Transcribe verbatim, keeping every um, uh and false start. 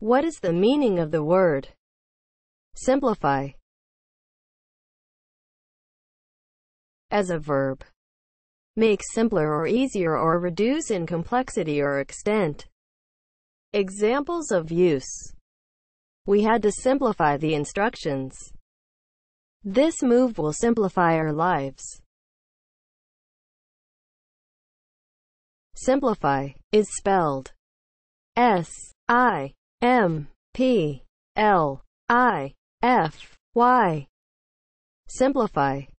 What is the meaning of the word simplify as a verb? Make simpler or easier, or reduce in complexity or extent. Examples of use: we had to simplify the instructions. This move will simplify our lives. Simplify is spelled S I M P L I F Y. Simplify